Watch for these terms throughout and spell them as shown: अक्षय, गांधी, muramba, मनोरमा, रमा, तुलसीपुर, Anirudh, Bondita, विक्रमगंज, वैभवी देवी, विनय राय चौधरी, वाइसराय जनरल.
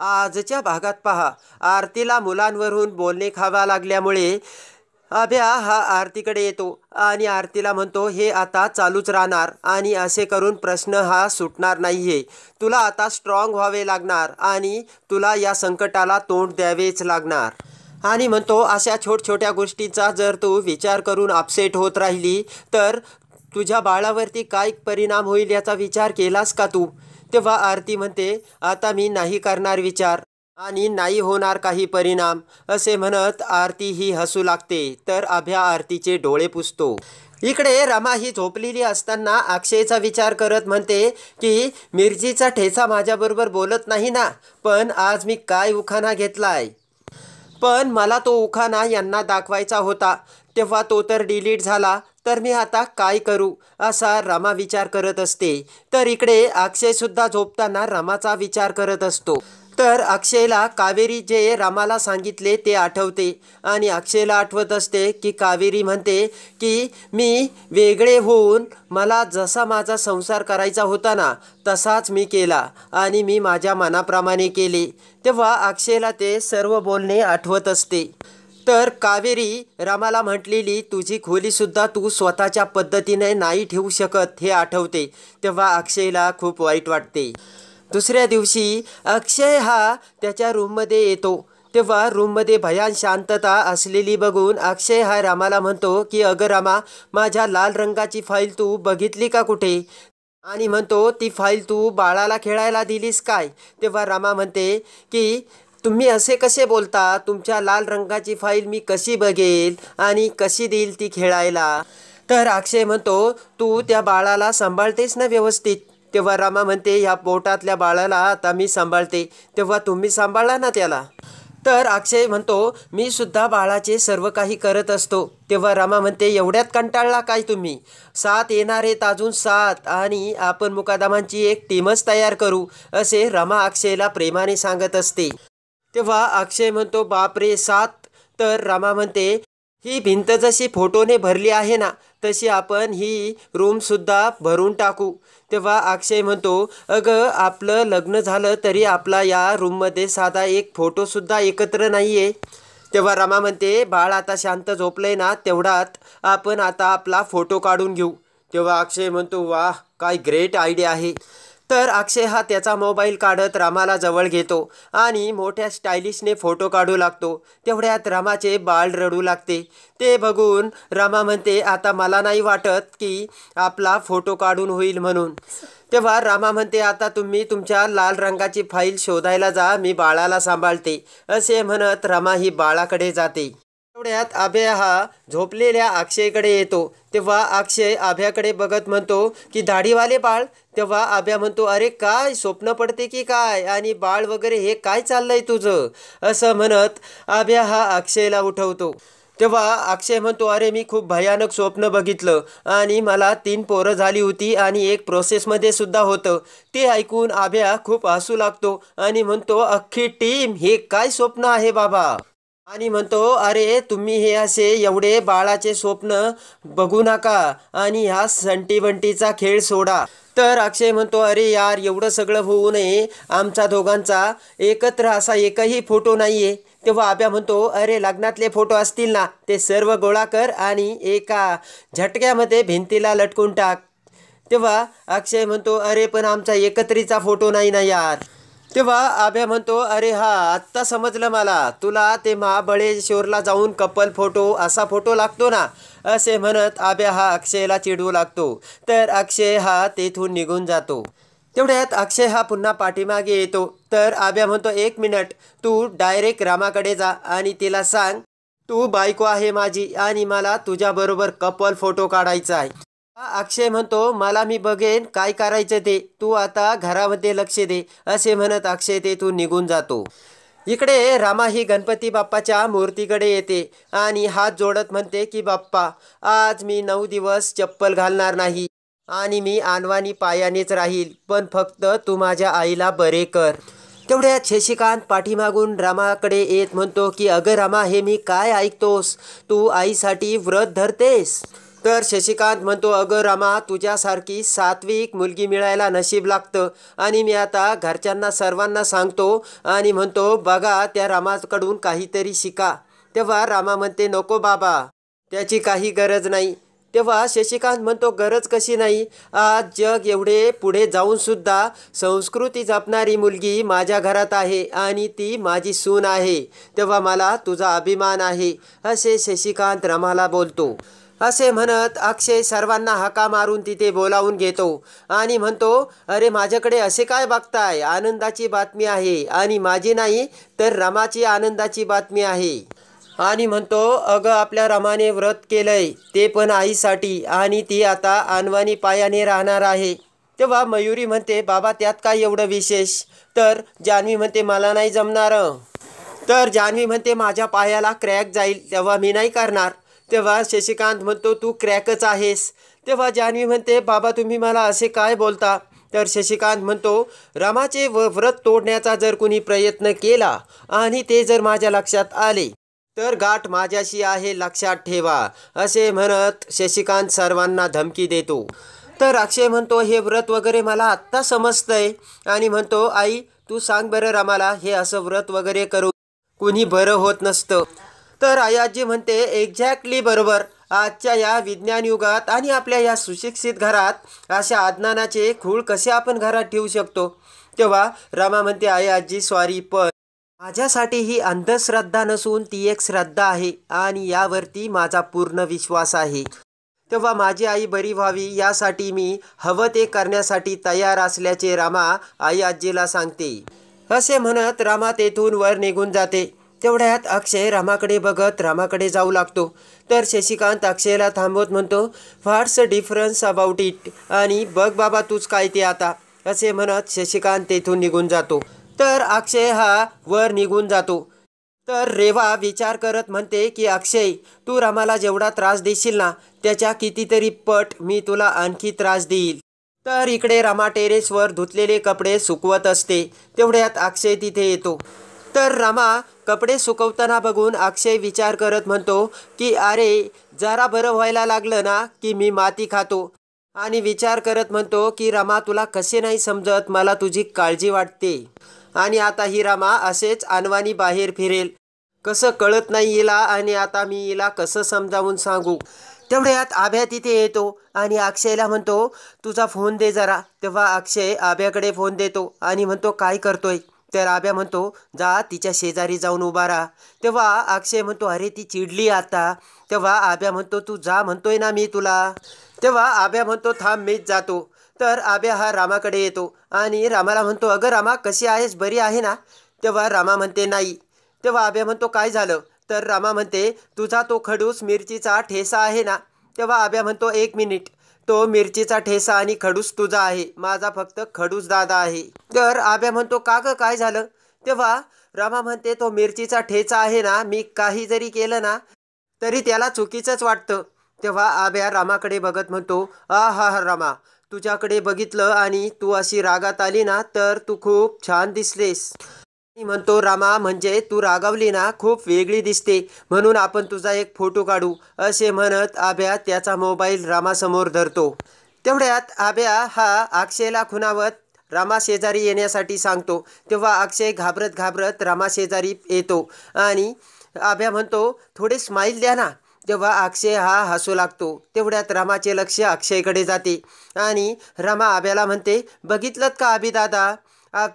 आजच्या भागात पहा, आरतीला मुलांवरून बोलणे खावा लागल्यामुळे अभ्या हा आरतीकडे येतो आणि आरतीला म्हणतो, हे आता चालूच राहणार आणि असे करून प्रश्न हा सुटणार नाही आहे. तुला आता स्ट्रॉंग व्हावे लागणार आणि तुला या संकटाला तोंड द्यावेच लागणार. आणि म्हणतो अशा छोट्या गोष्टींचा जर तू विचार करून अपसेट होत राहिली तर तुझ्या बाळावरती काय परिणाम होईल याचा विचार केलास का तू. तेव्हा आरती म्हणते, आता मी नाही करणार विचार आणि नाही होणार काही परिणाम, असे म्हणत आरती ही हसू लागते. तर अभ्या आरतीचे डोळे पुसतो. इकडे रमा ही झोपलेली असताना अक्षयचा विचार करत म्हणते की मिरचीचा ठेचा माझ्याबरोबर बोलत नाही ना, पण आज मी काय उखाणा घेतलाय, पण मला तो उखाणा यांना दाखवायचा होता तेव्हा तो तर डिलीट झाला, तर मी आता काय करू, असा रमा विचार करत असते. तर इकडे अक्षयसुद्धा झोपताना रमाचा विचार करत असतो. तर अक्षयला कावेरी जे रामाला सांगितले ते आठवते आणि अक्षयला आठवत असते की कावेरी म्हणते की मी वेगळे होऊन मला जसा माझा संसार करायचा होता ना तसाच मी केला आणि मी माझ्या मनाप्रमाणे केले. तेव्हा अक्षयला ते सर्व बोलणे आठवत असते. तर कावेरी रामाला म्हटलेली तुझी खोलीसुद्धा तू स्वतःच्या पद्धतीने नाही ठेवू शकत हे आठवते. तेव्हा अक्षयला खूप वाईट वाटते. दुसऱ्या दिवशी अक्षय हा त्याच्या रूममध्ये येतो. तेव्हा रूममध्ये भयान शांतता असलेली बघून अक्षय हा रामाला म्हणतो की अगं रामा, माझ्या लाल रंगाची फाईल तू बघितली का कुठे, आणि म्हणतो ती फाईल तू बाळाला खेळायला दिलीस काय. तेव्हा रामा म्हणते की तुम्ही असे कसे बोलता, तुमच्या लाल रंगाची फाईल मी कशी बघेल आणि कशी देईल ती खेळायला. तर अक्षय म्हणतो तू त्या बाळाला सांभाळतेस ना व्यवस्थित. तेव्हा रामा म्हणते ह्या पोटातल्या बाळाला आता मी सांभाळते, तेव्हा तुम्ही सांभाळा ना त्याला. तर अक्षय म्हणतो मी सुद्धा बाळाचे सर्व काही करत असतो. तेव्हा रामा म्हणते एवढ्यात कंटाळला काय तुम्ही, 7 येणार आहेत अजून 7 आणि आपण मुकादमांची एक टीमच तयार करू, असे रमा अक्षयला प्रेमाने सांगत असते. तेव्हा अक्षय म्हणतो बापरे 7. तर रामा म्हणते ही भिंत जशी फोटोने भरली आहे ना तशी आपण ही रूमसुद्धा भरून टाकू. तेव्हा अक्षय म्हणतो अगं आपलं लग्न झालं तरी आपला या रूममध्ये साधा एक फोटोसुद्धा एकत्र नाही आहे. तेव्हा रमा म्हणते बाळ आता शांत झोपलंय ना, तेवढ्यात आपण आता आपला फोटो काढून घेऊ. तेव्हा अक्षय म्हणतो वाह काय ग्रेट आयडिया आहे. तर अक्षय हा त्याचा मोबाईल काढत रामाला जवळ घेतो आणि मोठ्या स्टायलिशने फोटो काढू लागतो. तेवढ्यात रामाचे बाळ रडू लागते. ते बघून रामा म्हणते आता मला नाही वाटत की आपला फोटो काढून होईल म्हणून. तेव्हा रामा म्हणते आता तुम्ही तुमच्या लाल रंगाची फाईल शोधायला जा, मी बाळाला सांभाळते, असे म्हणत रामा ही बाळाकडे जाते. तेवढ्यात अभ्या हा झोपलेल्या अक्षयकडे येतो. तेव्हा अक्षय अभ्याकडे बघत म्हणतो की दाढीवाले बाळ. तेव्हा अभ्या म्हणतो अरे काय स्वप्न पडते की काय, आणि बाळ वगैरे हे काय चाललंय तुझं, असं म्हणत अभ्या हा अक्षयला उठवतो. तेव्हा अक्षय म्हणतो अरे मी खूप भयानक स्वप्न बघितलं आणि मला 3 पोरं झाली होती आणि एक प्रोसेसमध्ये सुद्धा होतं. ते ऐकून अभ्या खूप हसू लागतो आणि म्हणतो अख्खी टीम हे काय स्वप्न आहे बाबा, आणि म्हणतो अरे तुम्ही हे असे एवढे बाळाचे स्वप्न बघू नका आणि हा संटीबंटीचा खेळ सोडा. तर अक्षय म्हणतो अरे यार एवढं सगळं होऊ नये, आमचा दोघांचा एकत्र असा एकही फोटो नाही आहे. तेव्हा अभ्या म्हणतो अरे लग्नातले फोटो असतील ना ते सर्व गोळा कर आणि एका झटक्यामध्ये भिंतीला लटकून टाक. तेव्हा अक्षय म्हणतो अरे पण आमचा एकत्रीचा फोटो नाही ना यार. तेव्हा अभ्या म्हणतो अरे हा आत्ता समजलं मला, तुला ते महाबळेश्वरला जाऊन कपल फोटो असा फोटो लागतो ना, असे म्हणत अभ्या हा अक्षयला चिडवू लागतो. तर अक्षय हा तेथून निघून जातो. तेवढ्यात अक्षय हा पुन्हा पाठीमागे येतो. तर अभ्या म्हणतो 1 मिनिट, तू डायरेक्ट रामाकडे जा आणि तिला सांग तू बायको आहे माझी आणि मला तुझ्याबरोबर कपल फोटो काढायचा आहे. अक्षय म्हणतो मला मी बघेन काय करायचं ते, तू आता घरामध्ये लक्ष दे, असे म्हणत अक्षय तेथून निघून जातो. इकडे रामा ही गणपती बाप्पाच्या मूर्तीकडे येते आणि हात जोडत म्हणते की बाप्पा आज मी 9 दिवस चप्पल घालणार नाही आणि मी आनवानी पायानेच राहील, पण फक्त तू माझ्या आईला बरे कर. तेवढ्यात शशिकांत पाठीमागून रामाकडे येत म्हणतो की अगं रामा, हे मी काय ऐकतोस, तू आईसाठी व्रत धरतेस. तर शशिकांत म्हणतो, अगं रमा, तुझ्यासारखी सात्विक मुलगी मिळायला नशीब लागतं आणि मी आता घरच्यांना सर्वांना सांगतो आणि म्हणतो बघा त्या रामाकडून काहीतरी शिका। तेव्हा रामा म्हणते, नको बाबा, त्याची काही गरज नाही। तेव्हा शशिकांत म्हणतो, गरज कशी नाही? आज जग एवढे पुढे जाऊनसुद्धा संस्कृती जपणारी मुलगी माझ्या घरात आहे आणि ती माझी सून आहे, तेव्हा मला तुझा अभिमान आहे, असे शशिकांत रमाला बोलतो। असे म्हणत अक्षय सर्वांना हाका मारून तिथे बोलावून घेतो आणि म्हणतो, अरे माझ्याकडे असे काय बघताय? आनंदाची बातमी आहे आणि माझी नाही तर रमाची आनंदाची बातमी आहे। आणि म्हणतो, अगं आपल्या रमाने व्रत केलंय ते पण आईसाठी आणि ती आता अनवाणी पायाने राहणार आहे। तेव्हा मयुरी म्हणते, बाबा त्यात काय एवढं विशेष? तर जान्हवी म्हणते, मला नाही जमणार। तर जान्हवी म्हणते, माझ्या पायाला क्रॅक जाईल तेव्हा मी नाही करणार। तेव्हा शशिकांत म्हणतो, तू क्रॅकच आहेस। तेव्हा जान्हवी म्हणते, बाबा तुम्ही मला असे काय बोलता? तर शशिकांत म्हणतो, रमाचे व्रत तोडण्याचा जर कुणी प्रयत्न केला आणि ते जर माझ्या लक्षात आले तर गाठ माझ्याशी आहे, लक्षात ठेवा, असे म्हणत शशिकांत सर्वांना धमकी देतो। तर अक्षय म्हणतो, हे व्रत वगैरे मला आत्ता समजतंय आणि म्हणतो, आई तू सांग बरं रमाला, हे असं व्रत वगैरे करू कुणी बरं होत नसतं। तर आयाजी म्हणते, एक्झॅक्टली बरोबर, आजच्या या विज्ञान युगात आणि आपल्या या सुशिक्षित घरात अशा अज्ञानाचे खूळ कसे आपण घरात ठेवू शकतो? तेव्हा रमा म्हणते, आई आजी सॉरी, पण माझ्यासाठी ही अंधश्रद्धा नसून ती एक श्रद्धा आहे आणि यावरती माझा पूर्ण विश्वास आहे। तेव्हा माझी आई बरी व्हावी यासाठी मी हवं ते करण्यासाठी तयार असल्याचे रामा आई आजीला सांगते। असे म्हणत रामा तेथून वर निघून जाते। तेवढ्यात अक्षय रामाकडे बघत रामाकडे जाऊ लागतो। तर शशिकांत अक्षयला थांबवत म्हणतो, व्हॉट्स डिफरन्स अबाउट इट, आणि बघ बाबा तूच काय ते आता, असे म्हणत शशिकांत तेथून निघून जातो। तर अक्षय हा वर निघून जातो। तर रेवा विचार करत म्हणते की, अक्षय तू रामाला जेवढा त्रास देशील ना त्याच्या कितीतरी पट मी तुला आणखी त्रास देईल। तर इकडे रामा टेरेसवर धुतलेले कपडे सुकवत असते। तेवढ्यात अक्षय तिथे येतो। तर रामा कपडे सुकवताना बघून अक्षय विचार करत म्हणतो की, अरे जरा बरं व्हायला लागलं ना की मी माती खातो, आणि विचार करत म्हणतो की रामा तुला कसे नाही समजत, मला तुझी काळजी वाटते आणि आता ही रामा असेच अनवाणी बाहेर फिरेल, कसं कळत नाही हिला आणि आता मी हिला कसं समजावून सांगू? तेवढ्यात आभ्या तिथे येतो आणि अक्षयला म्हणतो, तुझा फोन दे जरा। तेव्हा अक्षय आभ्याकडे फोन देतो आणि म्हणतो, काय करतोय? तर आभ्या म्हणतो, जा तिच्या शेजारी जाऊन उभा राहा। तेव्हा अक्षय म्हणतो, अरे ती चिडली आता। तेव्हा आभ्या म्हणतो, तू जा म्हणतोय ना मी तुला। तेव्हा आभ्या म्हणतो, थांब मीच जातो। तर आभ्या हा रामाकडे येतो आणि रामाला म्हणतो, अगं रामा कशी आहेस, बरी आहे ना? तेव्हा रामा म्हणते, नाही। तेव्हा आभ्या म्हणतो, काय झालं? तर रामा म्हणते, तुझा तो खडूस मिरचीचा ठेसा आहे ना? तेव्हा आभ्या म्हणतो, एक मिनिट, तो मिरचीचा ठेसा आणि खडूस तुझा आहे, माझा फक्त खडूस दादा आहे। तर आभ्या म्हणतो, का गं काय झालं? तेव्हा रामा म्हणते, तो मिरचीचा ठेचा आहे ना, मी काही जरी केलं ना तरी त्याला चुकीचंच वाटतं। तेव्हा आभ्या रामाकडे बघत म्हणतो, आ हा हा रामा, तुझ्याकडे बघितलं आणि तू अशी रागात आली ना तर तू खूप छान दिसलेस। मी म्हणतो, रामा म्हणजे तू रागावली ना खूप वेगळी दिसते, म्हणून आपण तुझा एक फोटो काढू, असे म्हणत आभ्या त्याचा मोबाईल रामासमोर धरतो। तेवढ्यात आभ्या हा अक्षयला खुणावत रामा शेजारी येण्यासाठी सांगतो। तेव्हा अक्षय घाबरत घाबरत रामा शेजारी येतो आणि आभ्या म्हणतो, थोडे स्माईल द्या ना। तेव्हा अक्षय हा हसू लागतो। तेवढ्यात रामाचे लक्ष अक्षयकडे जाते आणि रामा आभ्याला म्हणते, बघितलंत का आभी दादा,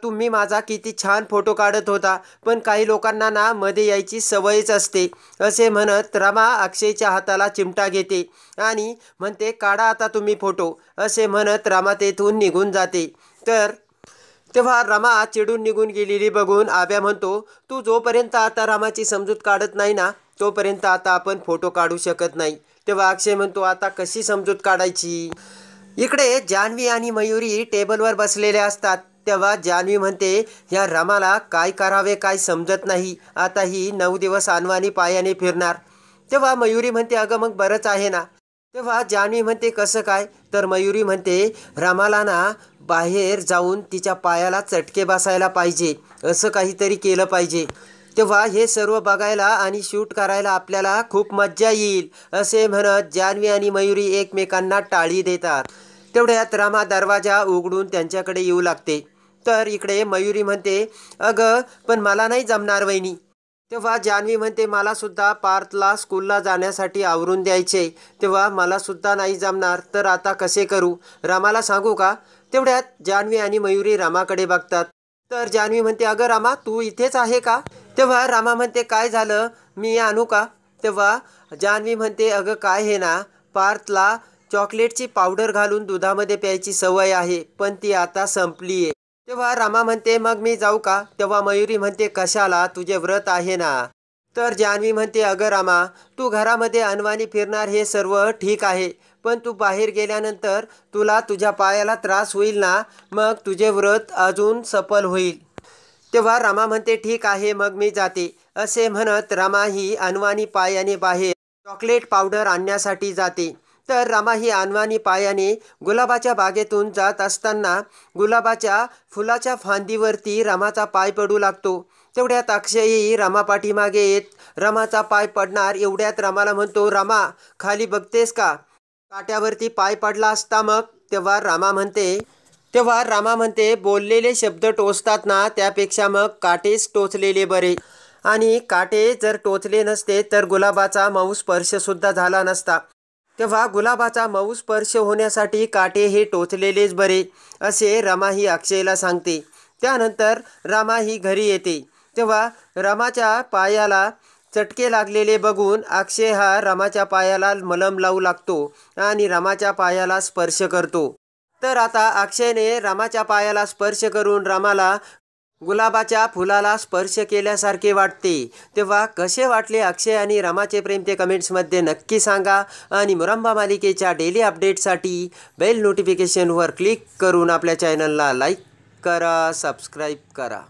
तुम्ही माझा किती छान फोटो काढत होता, पण काही लोकांना ना मध्ये यायची सवयच असते, असे म्हणत रामा अक्षयच्या हाताला चिमटा घेते आणि म्हणते, काढा आता तुम्ही फोटो, असे म्हणत रामा तेथून निघून जाते। तर तेव्हा रामा चिडून निघून गेलेली बघून आभ्या म्हणतो, तू जोपर्यंत आता रामाची समजूत काढत नाही ना तोपर्यंत आता आपण फोटो काढू शकत नाही। तेव्हा अक्षय म्हणतो, आता कशी समजूत काढायची? इकडे जान्हवी आणि मयुरी टेबलवर बसलेल्या असतात। तेव्हा जान्हवी म्हणते, या रमाला काय करावे काय समजत नाही, आता ही 9 दिवस अनवाणी पायाने फिरणार। तेव्हा मयुरी म्हणते, अगं मग बरंच आहे ना। तेव्हा जान्हवी म्हणते, कसं काय? तर मयुरी म्हणते, रमाला ना बाहेर जाऊन तिच्या पायाला चटके बसायला पाहिजे, असं काहीतरी केलं पाहिजे। तेव्हा हे सर्व बघायला आणि शूट करायला आपल्याला खूप मज्जा येईल असे म्हणत जान्हवी आणि मयूरी एकमेकांना टाळी देतात। तेवढ्यात रामा दरवाजा उघडून त्यांच्याकडे येऊ लागते। तर इकडे मयूरी म्हणते, अगं पण मला नाही जमणार वहिनी। तेव्हा जान्हवी म्हणते, मला सुद्धा पार्थला स्कूलला जाण्यासाठी आवरून द्यायचे, तेव्हा मला सुद्धा नाही जमणार, तर आता कसे करू, रामाला सांगू का? तेवढ्यात जान्हवी आणि मयूरी रामाकडे बघतात। तर जान्हवी म्हणते, अगं रामा तू इथेच आहे का? तेव्हा रामा म्हणते, काय झालं, मी आणू का? तेव्हा जान्हवी म्हणते, अगं काय हे ना, पार्थला चॉकलेटची पावडर घालून दुधामध्ये प्यायची सवय आहे, पण ती आता संपली आहे। तेव्हा रामा म्हणते, मग मी जाऊ का? तेव्हा मयूरी म्हणते, कशाला, तुझे व्रत आहे ना। तर जान्हवी म्हणते, अगं रामा तू घरामध्ये अनवाणी फिरणार हे सर्व ठीक आहे, पण तू बाहेर गेल्यानंतर तुला तुझ्या पायाला त्रास होईल ना, मग तुझे व्रत अजून सफल होईल। तेव्हा रामा म्हणते, ठीक आहे मग मी जाते असे म्हणत रामा ही अनवाणी पायाने बाहेर चॉकलेट पावडर आणण्यासाठी जाते। तर रामा ही अनवाणी पायाने गुलाबाच्या बागेतून जात असताना गुलाबाच्या फुलाच्या फांदीवरती रामाचा पाय पडू लागतो। तेवढ्यात अक्षयही रामा पाठीमागे येत रामाचा पाय पडणार। एवढ्यात रामाला म्हणतो, रामा खाली बघतेस का, काट्यावरती पाय पडला असता मग। तेव्हा रामा म्हणते बोललेले शब्द टोचतात ना, त्यापेक्षा मग काटेच टोचलेले बरे, आणि काटे जर टोचले नसते तर गुलाबाचा मऊ स्पर्शसुद्धा झाला नसता, तेव्हा गुलाबाचा मऊ स्पर्श होण्यासाठी काटे हे टोचलेलेच बरे असे रामा ही अक्षयला सांगते। त्यानंतर रामा ही घरी येते। तेव्हा रामाच्या पायाला चटके लागलेले बघून अक्षय हा रामाच्या पायाला मलम लावू लागतो आणि रामाच्या पायाला स्पर्श करतो। तर आता अक्षयने रामाच्या पायाला स्पर्श करून रामाला गुलाबाच्या फुलाला स्पर्श केल्यासारखे वाटते। तेव्हा कसे वाटले अक्षय आणि रामाचे प्रेम ते कमेंट्समध्ये नक्की सांगा, आणि मुरंबा मालिकेच्या डेली अपडेटसाठी बेल नोटिफिकेशनवर क्लिक करून आपल्या चॅनलला लाईक करा, सबस्क्राईब करा।